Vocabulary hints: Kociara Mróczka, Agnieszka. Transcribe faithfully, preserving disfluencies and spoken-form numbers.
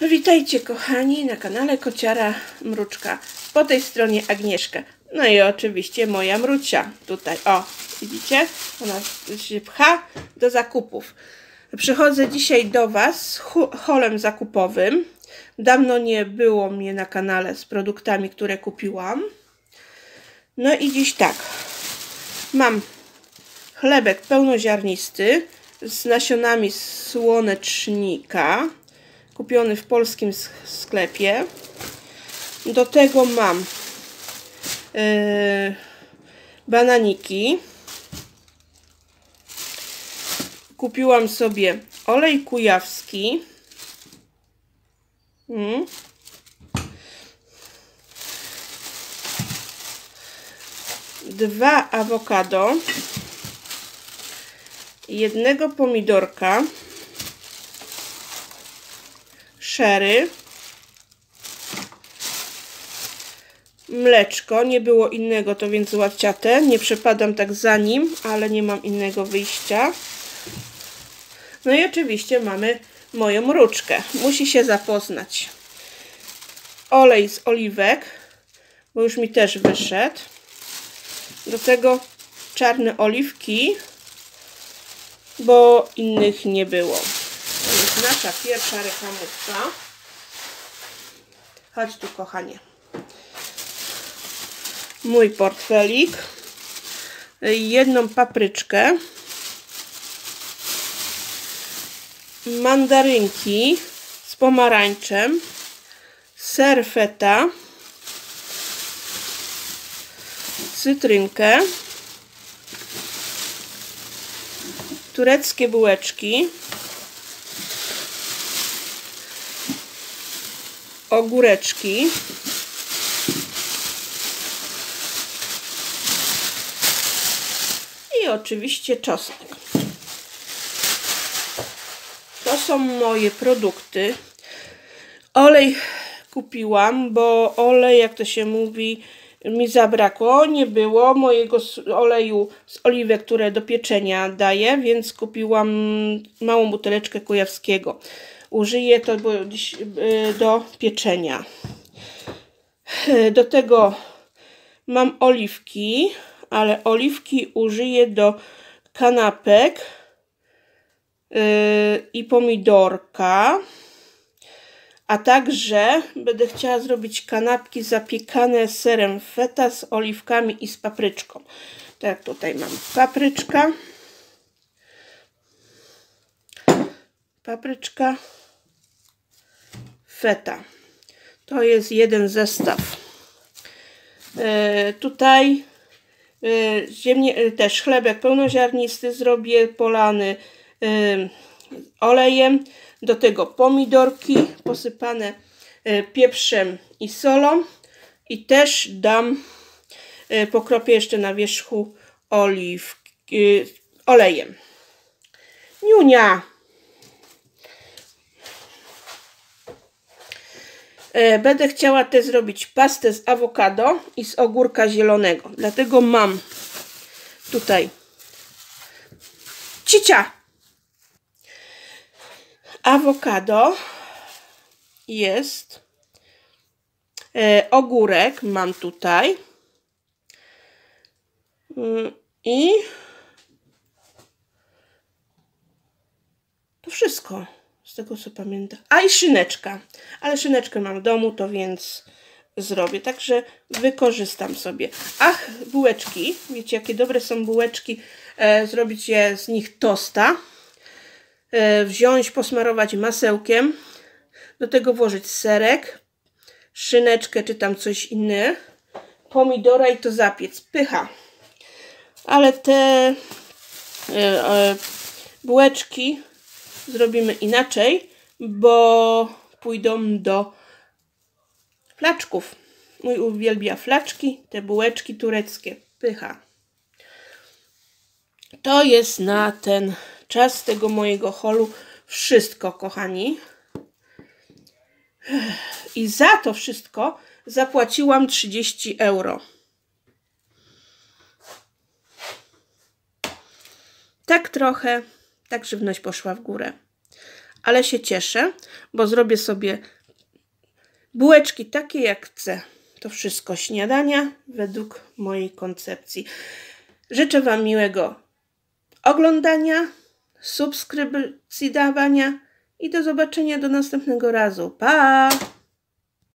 Witajcie kochani na kanale Kociara Mróczka. Po tej stronie Agnieszka. No i oczywiście moja Mrócia. Tutaj, o, widzicie? Ona się pcha do zakupów. Przychodzę dzisiaj do Was z holem zakupowym. Dawno nie było mnie na kanale z produktami, które kupiłam. No i dziś tak. Mam chlebek pełnoziarnisty z nasionami słonecznika. Kupiony w polskim sklepie. Do tego mam yy, bananiki. Kupiłam sobie olej kujawski. Mm. Dwa awokado. Jednego pomidorka. Szery, mleczko, nie było innego, to więc łatciate, nie przepadam tak za nim, ale nie mam innego wyjścia. No i oczywiście mamy moją Mróczkę, musi się zapoznać. Olej z oliwek, bo już mi też wyszedł. Do tego czarne oliwki, bo innych nie było. Nasza pierwsza reklamówka. Chodź tu, kochanie. Mój portfelik. Jedną papryczkę. Mandarynki z pomarańczem. Ser feta. Cytrynkę. Tureckie bułeczki. Ogóreczki, i oczywiście czosnek. To są moje produkty. Olej kupiłam, bo olej, jak to się mówi, mi zabrakło. Nie było mojego oleju z oliwek, które do pieczenia daję, więc kupiłam małą buteleczkę kujawskiego. Użyję to do pieczenia. Do tego mam oliwki, ale oliwki użyję do kanapek i pomidorka. A także będę chciała zrobić kanapki zapiekane serem feta z oliwkami i z papryczką. Tak, tutaj mam papryczka. Papryczka. Feta. To jest jeden zestaw. E, tutaj e, ziemnie, też chlebek pełnoziarnisty zrobię polany e, olejem. Do tego pomidorki posypane e, pieprzem i solą. I też dam, e, pokropię jeszcze na wierzchu oliwki, e, olejem. Niunia! Będę chciała też zrobić pastę z awokado i z ogórka zielonego. Dlatego mam tutaj cicia. Awokado jest. E, ogórek mam tutaj. I to wszystko. Z tego co pamiętam. A i szyneczka. Ale szyneczkę mam w domu, to więc zrobię. Także wykorzystam sobie. Ach, bułeczki. Wiecie, jakie dobre są bułeczki. E, zrobić je z nich tosta. E, wziąć, posmarować masełkiem. Do tego włożyć serek. Szyneczkę, czy tam coś innego. Pomidora i to zapiec. Pycha. Ale te e, e, bułeczki zrobimy inaczej, bo pójdą do flaczków. Mój uwielbia flaczki, te bułeczki tureckie. Pycha. To jest na ten czas tego mojego holu wszystko, kochani. I za to wszystko zapłaciłam trzydzieści euro. Tak trochę. Tak żywność poszła w górę. ale się cieszę, bo zrobię sobie bułeczki takie jak chcę. To wszystko śniadania według mojej koncepcji. Życzę Wam miłego oglądania, subskrypcji dawania i do zobaczenia do następnego razu. Pa!